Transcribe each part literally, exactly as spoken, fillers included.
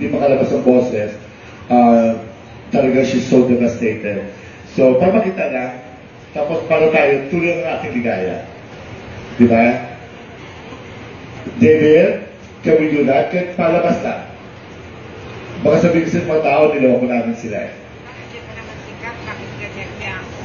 hindi makalabas ang boses, uh, talaga she's so devastated. So, para makita na, tapos para tayo, tuloy ang ating ligaya. Di ba? David, can we do that? Kahit palabas na. Baka sabihin kasi mga tao, nilawak ko namin sila eh. Bakit mo naman sikap? Bakit ganyan niya ako?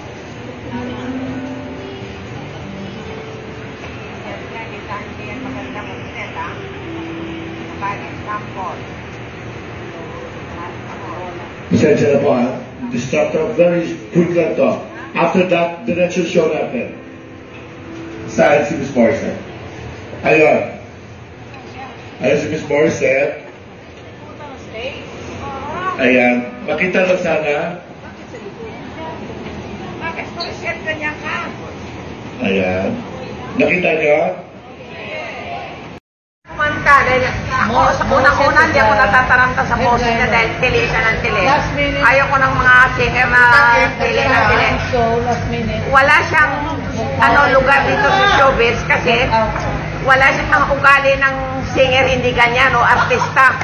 Pasensya na po ha. Distractor, very quick lang to. After that, diretso show natin. Saan si Miss Morissette? Ayun. Ayun si Miss Morissette. Ayan. Makita lang sana. Bakit Morissette ka niya ka? Ayan. Nakita niyo? Kumanta dahil sa unang-una hindi ako natataranta sa boses niya dahil tili siya ng tili. Ayaw ko ng mga singer na tili ng tili. Wala siyang ano, lugar dito sa showbiz kasi wala siyang ugali ng singer, hindi ganyan o artista.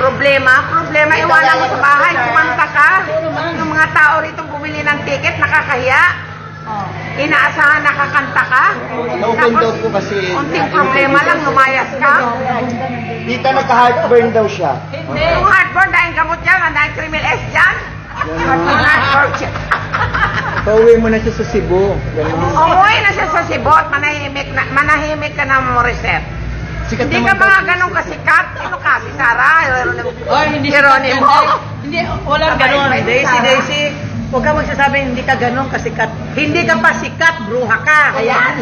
Problema, problema, iwanan mo sa bahay, kumanta ka. Yung mga tao rito bumili ng ticket, nakakahiya. Inaasahan nakakanta ka. Tapos, unting problema lang, lumayas ka. Dito nagka-heartburn daw siya. Yung heartburn, dahil gamot yan, dahil kriminal S dyan. Heartburn siya. Pauwi mo na siya sa Cebu. Umuwi na siya sa Cebu at manahimik ka ng Morissette. Hindi ka mga ganun kasikat. Ano ka? Si Sara? Jeronimo? Hindi, wala ganun. Daisy, Daisy, huwag ka magsasabing hindi ka ganun kasikat. Hindi ka pa sikat, bruha ka. Ayan.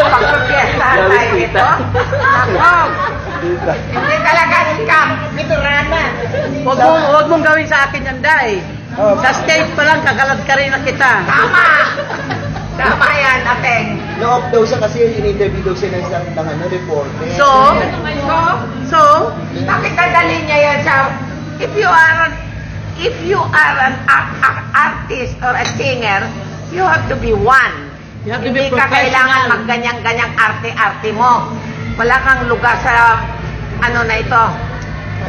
Pag-propyesa tayo ito. Nakong. Hindi talaga sikat. Miturana. Huwag mong gawin sa akin yan, Day. Sa stage pa lang, kagalad ka rin na kita. Tama! Tama yan, Ateng. Na-off daw siya kasi in-interview daw siya ng isang ano, reporter. So, so, so, nakikadali niya yan siya. If you are an, if you are an artist or a singer, you have to be one. You have to be professional. Hindi ka kailangan magganyang-ganyang arte-arte mo. Wala kang lugar sa ano na ito.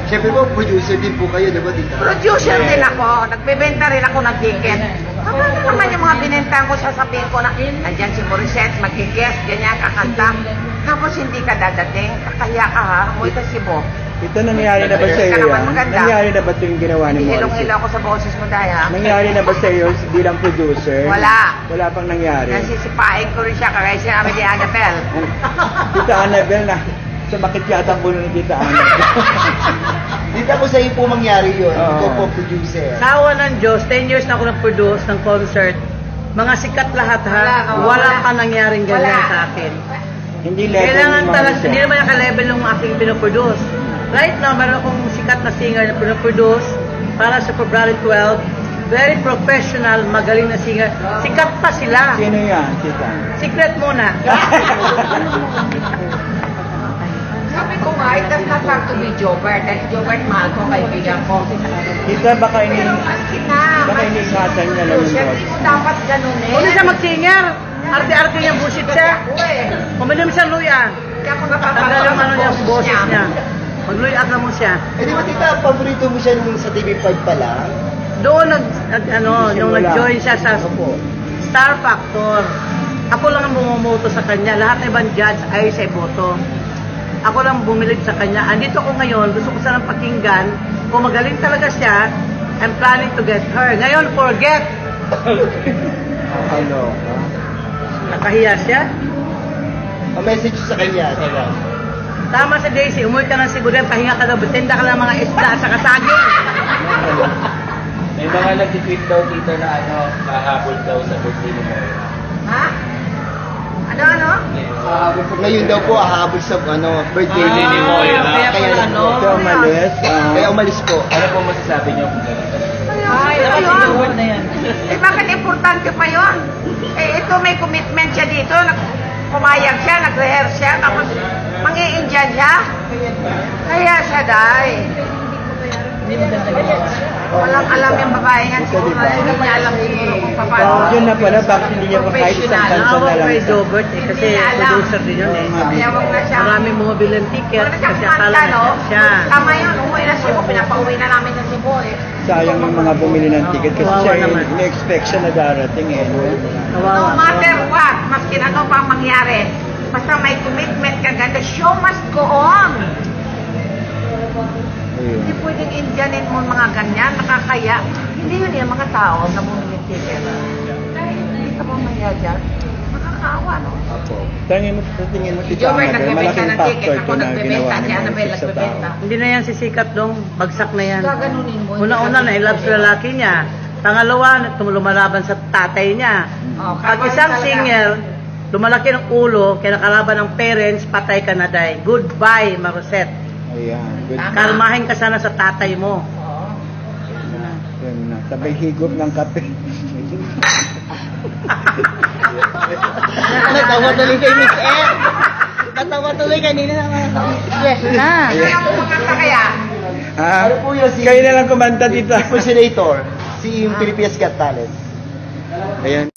Siyempre po, producer din po kayo, diba dito? Producer din ako. Nagbebenta rin ako ng ticket. Tama na naman yung mga binenta ko, sasabihin ko na, nandiyan si Morissette, mag-guest, ganyan, kakanta. Tapos hindi ka dadating, kakaya ka ha, amoy ka si Bo. Ito, nangyari na ba sa iyo yan? Nangyari na ba ito yung ginawa ni Morissette? Hilong-hilong ko sa boses mo dahil ha? Nangyari na ba sa iyo bilang producer? Wala. Wala pang nangyari. Nasisipain ko rin siya, kagaya sinabi ni Annabelle. Dito Annabelle na. So, bakit yata po nung kita? Dito ako sa'yo po mangyari yun. Ikaw po producer. Sawa ng Diyos, ten years na ako nag-produce ng concert. Mga sikat lahat ha. Wala, oh, wala pa nangyaring ganyan wala sa akin. Hindi level kailangan ni talaga, hindi naman naka-level ng aking pinoproduce. Right now, meron akong sikat na singer na pinoproduce para sa February twelve. Very professional, magaling na singer. Sikat pa sila. Sino yan? Kita? Secret muna. Sabi ko nga, it does not have to be Jobert. Dahil Jobert, mahal ko, kaibigan ko. Kita, baka ini... Pero kasi na, baka inisatan niya lang. Hindi mo dapat ganun eh. Hindi siya mag-singer. Arte-arte niya, bullshit siya. Kuminom siya, luya. Hindi ako napapagalaman ng ano niya, boses niya. Magluya-aga mo siya. Eh di ba, tita, paborito mo siya nung sa T V five pala? Doon, nung nag-join siya sa Star Factor. Ako lang ang bumomoto sa kanya. Lahat na ibang judge ay siya boto. Ako lang bumilig sa kanya. Andito ako ngayon, gusto ko sanang pakinggan. Kung magaling talaga siya, I'm planning to get her. Ngayon, forget! Hello. Nakahiya siya? A message sa kanya. Tama sa Daisy, umuwi ka ng siguro, pahinga ka daw, butinda ka ng mga isla sa kasagin. May mga nag-tweet daw dito na ano, kahabol daw sa birthday mo. Ha? Ano, ano? Ngayon daw po, ahabol sa birthday ni Moira. Kaya umalis. Kaya umalis po. Ano po masasabi niyo? Ay, nakasinuhod na yan. Eh, bakit importante pa yun? Eh, ito may commitment siya dito. Kumayag siya, nag-rehearse siya. Tapos, mangi-injan siya. Kaya siya, dahi. Hindi maganda ganyan. Walang alam yung babae nga. Siguro nga hindi niya alam siguro kung paano. Yun na pala, bakit hindi niya kahit isang tansan na lang. Ako kay Dobert eh, kasi producer din yun eh. Maraming mga bilang tickets kasi akala na siya. Tama yun, umuwi na Cebu, pinapauwi na namin sa Cebu eh. Sayang yung mga bumili ng ticket kasi siya yung expect siya na darating eh. No matter what, maski ano pa ang mangyari, basta may commitment ka ganda, show must go on. Hindi pwedeng indyanin mo mga ganyan, nakakaya. Hindi yun yung mga tao na bumili ng ticket. Dahil hindi ka mamaya dyan, nakakaawa, no? Apo. Tingin mo, tingin mo si Jomar, malaking factor ito na ginawa ni Morissette sa tao. Hindi na yan sisikat dong, bagsak na yan. Gaganunin mo. Una-una, nailabs na lalaki niya. Pangalawa, lumalaban sa tatay niya. Pag isang singer, lumalaki ng ulo, kaya nakalaban ng parents, patay ka na, day. Goodbye, Morissette. Ayan. Good. Kalmahin ka sana sa tatay mo. Oo. Ayan na. Sabay higop ng kape. Natawa tuloy kay Miss E. Natawa tuloy kanina na mga yes na. Kaya mo kumanta kaya? Ano po yun? Kaya na lang kumanta dito. Impersonator. Si Pilipinas Got Talent. Ayan.